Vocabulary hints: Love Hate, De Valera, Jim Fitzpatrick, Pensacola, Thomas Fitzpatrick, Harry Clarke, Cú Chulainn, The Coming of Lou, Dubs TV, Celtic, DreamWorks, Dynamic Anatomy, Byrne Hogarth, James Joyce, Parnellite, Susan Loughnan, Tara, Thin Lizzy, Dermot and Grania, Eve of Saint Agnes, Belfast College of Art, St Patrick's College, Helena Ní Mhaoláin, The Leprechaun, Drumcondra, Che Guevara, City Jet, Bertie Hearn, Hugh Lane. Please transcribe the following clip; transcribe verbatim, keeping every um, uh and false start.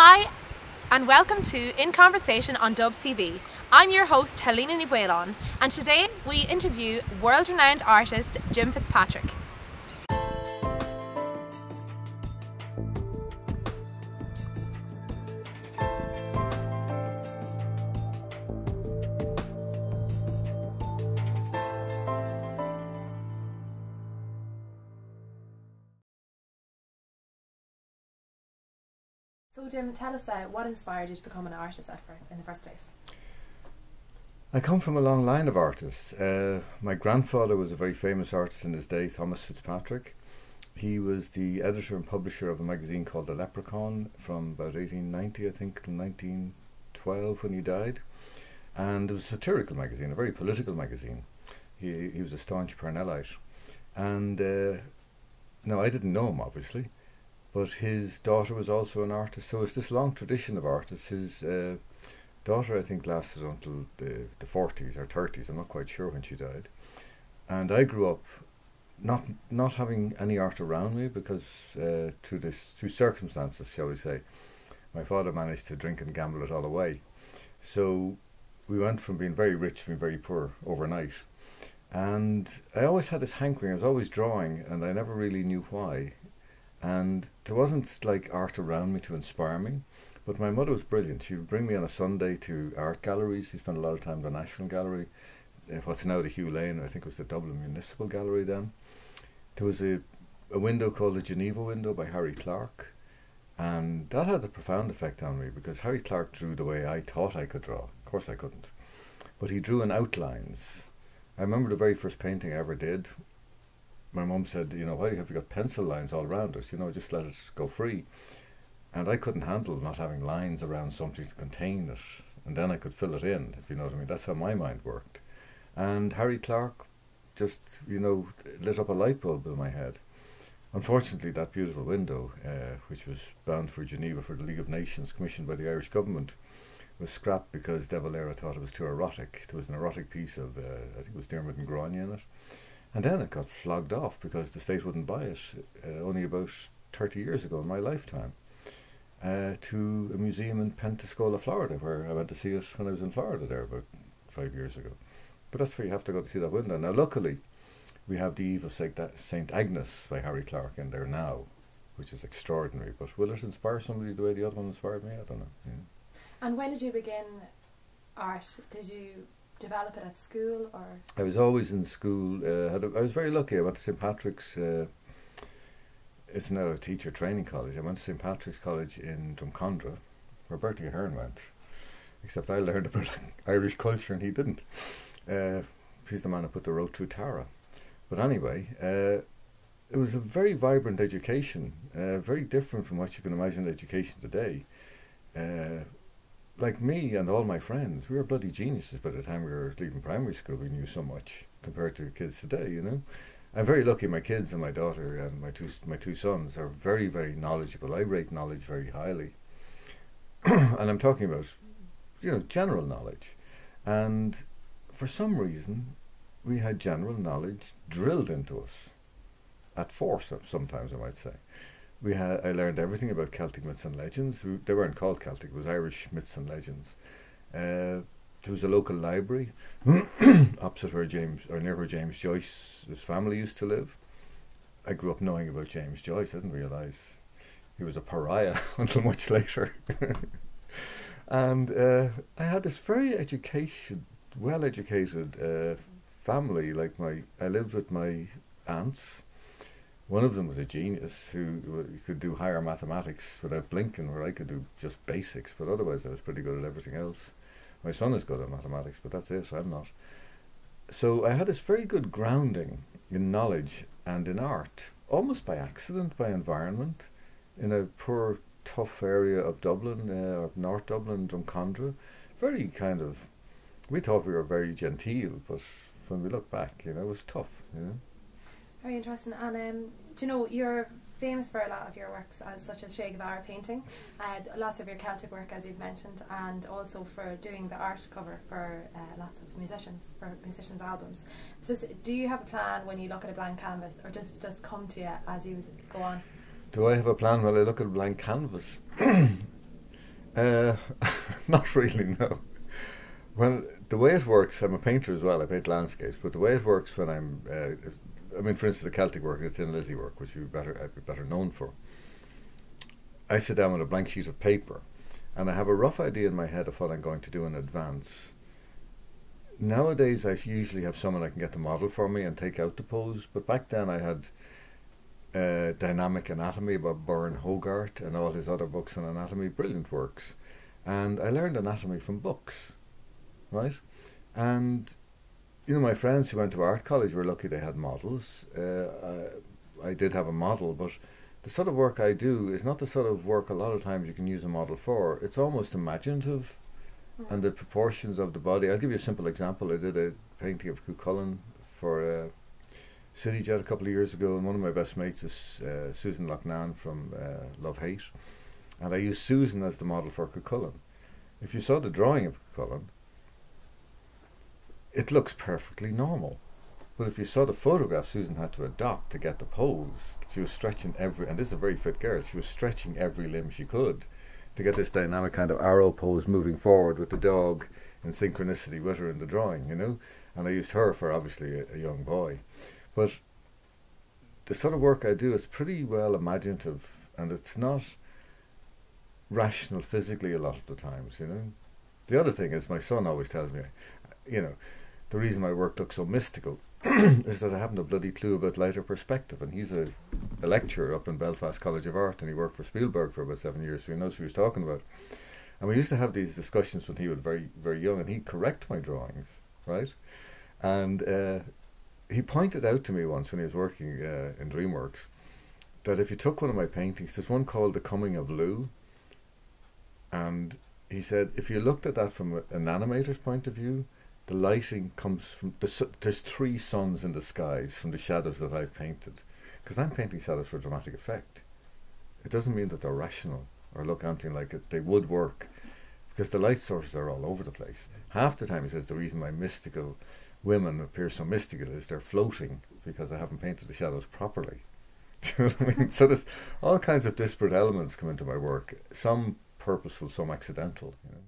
Hi, and welcome to In Conversation on Dubs T V. I'm your host, Helena Ní Mhaoláin, and today we interview world-renowned artist Jim Fitzpatrick. So Jim, tell us uh, what inspired you to become an artist at first, in the first place? I come from a long line of artists. Uh, my grandfather was a very famous artist in his day, Thomas Fitzpatrick. He was the editor and publisher of a magazine called The Leprechaun from about eighteen ninety, I think, till nineteen twelve when he died. And it was a satirical magazine, a very political magazine. He, he was a staunch Parnellite. And uh, no, I didn't know him, obviously. But his daughter was also an artist, so it's this long tradition of artists. His uh, daughter, I think, lasted until the, the forties or thirties, I'm not quite sure when she died. And I grew up not not having any art around me because uh, through, this, through circumstances, shall we say, my father managed to drink and gamble it all away. So we went from being very rich to being very poor overnight. And I always had this hankering, I was always drawing and I never really knew why. And there wasn't like art around me to inspire me, but my mother was brilliant. She would bring me on a Sunday to art galleries. She spent a lot of time at the National Gallery, what's now the Hugh Lane, I think it was the Dublin Municipal Gallery then. There was a, a window called the Geneva Window by Harry Clarke, and that had a profound effect on me because Harry Clarke drew the way I thought I could draw. Of course I couldn't, but he drew in outlines. I remember the very first painting I ever did. My mum said, you know, why have you got pencil lines all around us? You know, just let it go free. And I couldn't handle not having lines around something to contain it. And then I could fill it in, if you know what I mean. That's how my mind worked. And Harry Clarke just, you know, lit up a light bulb in my head. Unfortunately, that beautiful window, uh, which was bound for Geneva for the League of Nations, commissioned by the Irish government, was scrapped because De Valera thought it was too erotic. There was an erotic piece of, uh, I think it was Dermot and Grania in it. And then it got flogged off because the state wouldn't buy it, uh, only about thirty years ago in my lifetime, uh, to a museum in Pensacola, Florida, where I went to see it when I was in Florida there about five years ago. But that's where you have to go to see that window. Now luckily we have the Eve of Saint Agnes by Harry Clarke in there now, which is extraordinary. But will it inspire somebody the way the other one inspired me? I don't know. Yeah. And when did you begin art? Did you develop it at school, or? I was always in school. Uh, had a, I was very lucky. I went to St Patrick's. Uh, it's now a teacher training college. I went to St Patrick's College in Drumcondra, where Bertie Hearn went. Except I learned about Irish culture and he didn't. Uh, he's the man who put the road through Tara. But anyway, uh, it was a very vibrant education, uh, very different from what you can imagine education today. Uh, Like me and all my friends, we were bloody geniuses by the time we were leaving primary school. We knew so much compared to kids today, you know. I'm very lucky. My kids and my daughter and my two my two sons are very, very knowledgeable. I rate knowledge very highly, and I'm talking about, you know, general knowledge. And for some reason, we had general knowledge drilled into us, at force sometimes I might say. We had, I learned everything about Celtic myths and legends. We, they weren't called Celtic, it was Irish myths and legends. Uh, there was a local library opposite where James, or near where James Joyce's family used to live. I grew up knowing about James Joyce. I didn't realise he was a pariah until much later. And uh, I had this very education, well-educated uh, family. Like my, I lived with my aunts. One of them was a genius who could do higher mathematics without blinking, where I could do just basics, but otherwise I was pretty good at everything else. My son is good at mathematics, but that's it, I'm not. So I had this very good grounding in knowledge and in art, almost by accident, by environment, in a poor, tough area of Dublin, uh, of North Dublin, Drumcondra. Very kind of, we thought we were very genteel, but when we look back, you know, it was tough, you know. Very interesting. And um, do you know, you're famous for a lot of your works, as such as Che Guevara painting, uh, lots of your Celtic work as you've mentioned, and also for doing the art cover for uh, lots of musicians, for musicians' albums. So, do you have a plan when you look at a blank canvas, or does it just come to you as you go on? Do I have a plan when I look at a blank canvas? Uh, not really, no. Well, the way it works, I'm a painter as well, I paint landscapes, but the way it works when I'm, uh, I mean, for instance, the Celtic work, the Thin Lizzy work, which you'd better, I'd be better known for, I sit down with a blank sheet of paper, and I have a rough idea in my head of what I'm going to do in advance. Nowadays, I usually have someone I can get the model for me and take out the pose, but back then I had uh, Dynamic Anatomy by Byrne Hogarth and all his other books on anatomy, brilliant works. And I learned anatomy from books, right? And, you know, my friends who went to art college were lucky they had models. Uh, I, I did have a model, but the sort of work I do is not the sort of work a lot of times you can use a model for. It's almost imaginative. And the proportions of the body. I'll give you a simple example. I did a painting of Cú Chulainn for uh, City Jet a couple of years ago, and one of my best mates is uh, Susan Loughnan from uh, Love Hate, and I used Susan as the model for Cú Chulainn. If you saw the drawing of Cú Chulainn, it looks perfectly normal, but if you saw the photograph Susan had to adopt to get the pose, she was stretching every, and this is a very fit girl, she was stretching every limb she could to get this dynamic kind of arrow pose moving forward with the dog in synchronicity with her in the drawing, you know. And I used her for obviously a, a young boy. But the sort of work I do is pretty well imaginative, and it's not rational physically a lot of the times, you know. The other thing is my son always tells me, you know, the reason my work looks so mystical is that I haven't a bloody clue about lighter perspective, and he's a, a lecturer up in Belfast College of Art, and he worked for Spielberg for about seven years, so he knows who he's talking about. And we used to have these discussions when he was very, very young, and he'd correct my drawings, right? And uh, he pointed out to me once when he was working uh, in DreamWorks that if you took one of my paintings, there's one called The Coming of Lou, and he said if you looked at that from an animator's point of view, the lighting comes from, the su there's three suns in the skies from the shadows that I've painted. Because I'm painting shadows for dramatic effect. It doesn't mean that they're rational or look anything like it. They would work because the light sources are all over the place. Half the time he says the reason my mystical women appear so mystical is they're floating because I haven't painted the shadows properly. Do you know what I mean? So there's all kinds of disparate elements come into my work. Some purposeful, some accidental, you know.